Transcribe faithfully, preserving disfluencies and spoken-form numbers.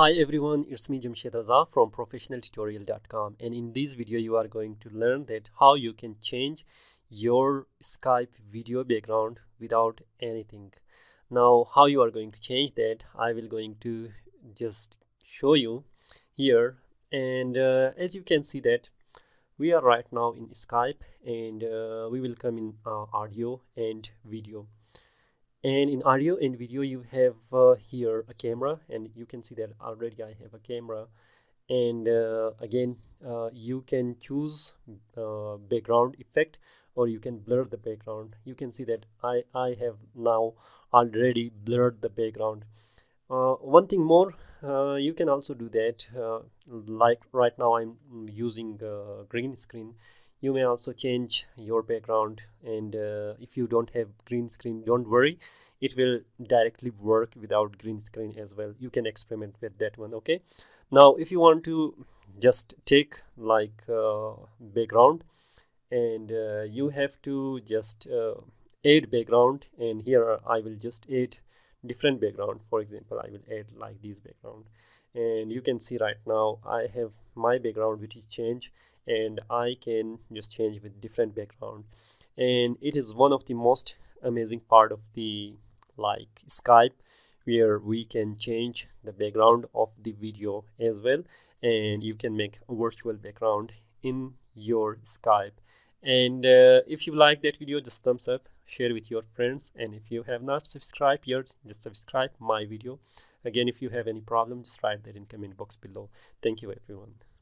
Hi everyone, it's me Jamshaid Raza from Professional Tutorial dot com, and in this video you are going to learn that how you can change your Skype video background without anything. Now how you are going to change that, I will going to just show you here. And uh, as you can see that we are right now in Skype, and uh, we will come in uh, audio and video. And in audio and video you have uh, here a camera, and you can see that already I have a camera. And uh, again uh, you can choose uh, background effect, or you can blur the background. You can see that I, I have now already blurred the background. Uh, one thing more, uh, you can also do that, uh, like right now I'm using uh, green screen. You may also change your background, and uh, if you don't have green screen, don't worry, it will directly work without green screen as well. You can experiment with that one. Okay, now if you want to just take like uh, background, and uh, you have to just uh, add background, and here I will just add different background. For example, I will add like this background, and you can see right now I have my background which is changed, and I can just change with different background. And it is one of the most amazing part of the like Skype, where we can change the background of the video as well, and you can make a virtual background in your Skype. And uh, if you like that video, just thumbs up, share with your friends, and if you have not subscribed yet, just subscribe my video. Again, if you have any problem, just write that in comment box below. Thank you everyone.